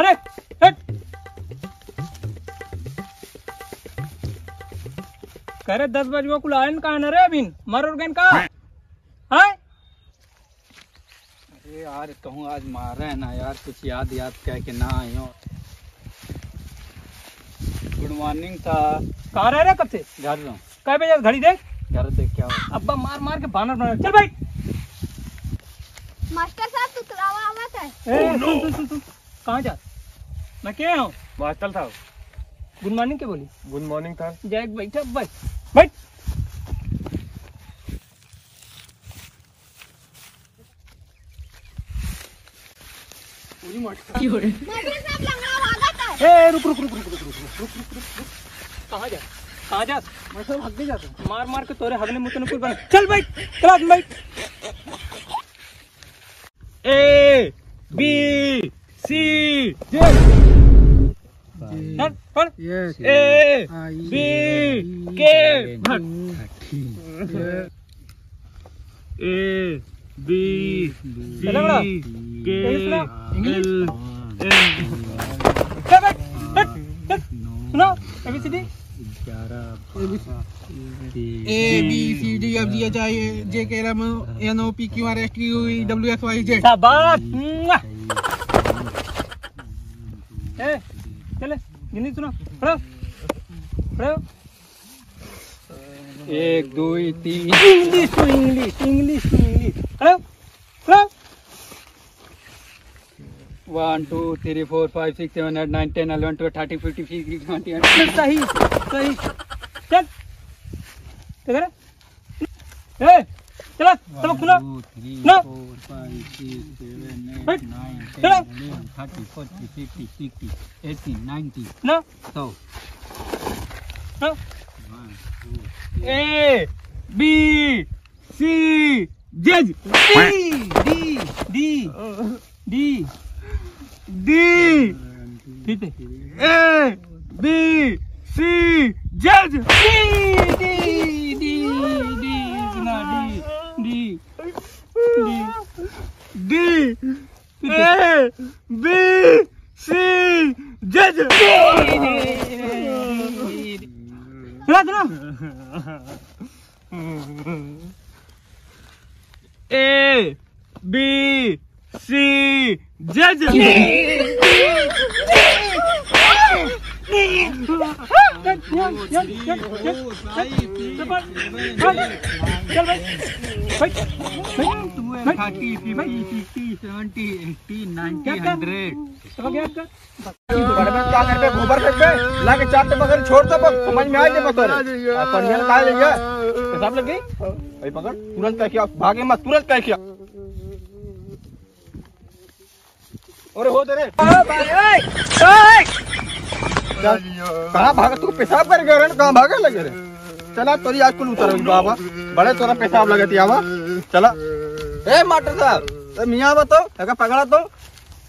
अरे करे 10 बजे को लाइन का न रे बिन मार ऑर्गन का है। अरे यार कहूं आज मार रहे हैं ना यार, कुछ याद कह के ना आयो। गुड मॉर्निंग था कहा रह रहे, कब से जा रहा हूं, कई बजे घड़ी देख यार, देख क्या अब्बा मार मार के बानर बना। चल भाई मास्टर साहब तू तरावा आवत है। ए सुन कहां जा, मैं के हूं मास्टर साहब। गुड मॉर्निंग के बोली, गुड मॉर्निंग था जय बैठा बस बैठ। पूरी मास्टर की हो रे मास्टर साहब लंगड़ा भागत है। ए रुक कहां जा मैं सब भाग के जाता हूं, मार मार के तोरे हगने मुतने कुल बन। चल बैठ क्लास में बैठ। A B C D Yes yes A B K A B C K L सुनो ABCD 11 A B C D F G H I J K L M N O P Q R S T U V W X Y Z। शाबाश। ए चले गिनती सुनो पढ़ो पढ़ो 1 2 3 English पढ़ो पढ़ो 1 2 3 4 5 6 7 8 9 10 11 12 13 14 15 16 17 18। सही चल तेरा ए चला सब खुला ना 1 2 3 4 5 6 7 8 9 10 11 12 13 14 15 16 17 18 19 ना 100 ना। ए बी सी जज D D D D A B C judge D A B C judge A B C जज गोबर करके लाके चार मगर छोड़ दो, समझ में आ जाए हिसाब लग गई। मगर तुरंत कह किया भागे मत, तुरंत कह किया। अरे हो तेरे कहाँ भागा तू, पेशाब कर गए कहाँ भागे लगे रे। चला तोरी आज कुल उतर बाबा बड़े तोरा पेशाब लगे आवा। चला ए मास्टर साहब मियाँ बताओ अगर पकड़ा तो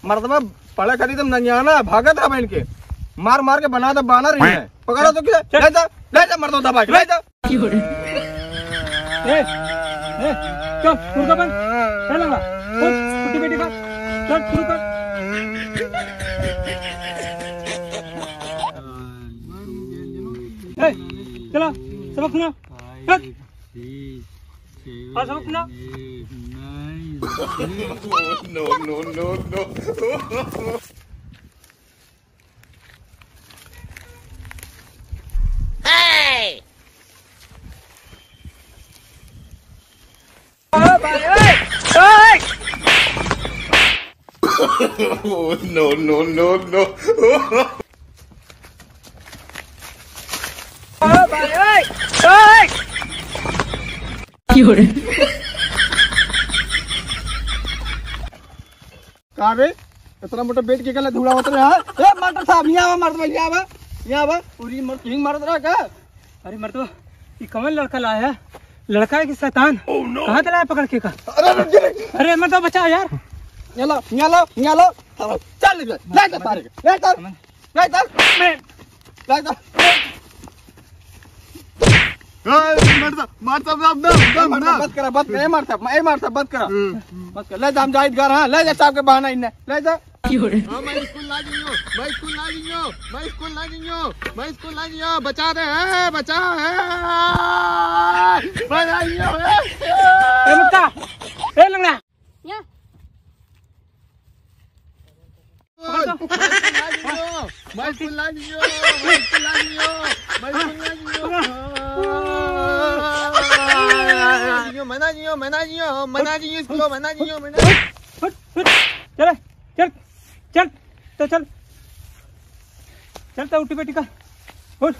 मरदमा पढ़ा खरीद नंजाना भागा था बहन के मार मार के बना था बानर ही है। पकड़ा तो क्या ले जा मरदो दबा ले जा। चल चला सबक सुना सबक सुना। नो no कावे इतना मोटा बेट के गला धूड़ा होता रहा। ए मास्टर साहब यहाँ आवा पूरी मर्तिंग मारत रहा का। अरे मर्दो ये कमल लड़का लाया है, लड़का है कि शैतान कहाँ चला है पकड़ के का। अरे मर्दो बचाओ यार, यहाँ लो चल ले जा सारे ले जा बस करा ले जा हम जाहिद घर। हाँ ले जा साहब के बहाना इन्हें ले जा। बचा रहे हैं, बचा है चलता उठी बेटी का उठ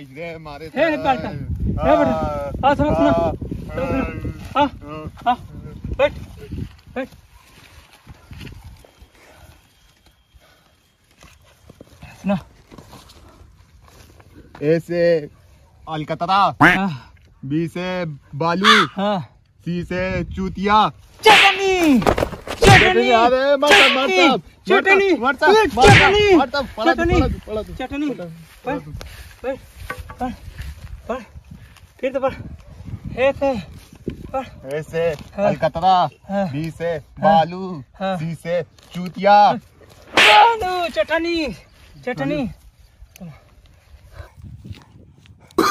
इधर मारे थे आ समझ सुना आ आ बैठ बैठ सुना ए से अलकतरा बी से बालू हां सी से चूतिया चटनी चटनी अरे मतलब चटनी मतलब चटनी चटनी पर फिर तो पर ए से अलकतरा बी से बालू सी से चूतिया बालू चटनी चटनी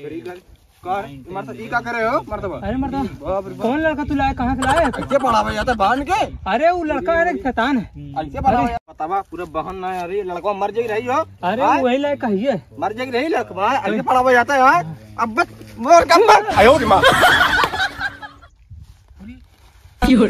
3 4 5 6 7 8 का करे हो अरे कौन लड़का तू लाया कहाँ से लाया बाहन के अरे वो लड़का अरे शैतान है पूरा बहन ना अरे लड़का मर जाएगी रही हो अरे वही लायक है मर जाएगी रही लड़का अलगे पड़ा हुआ जाता है अब बस मोर कम आयो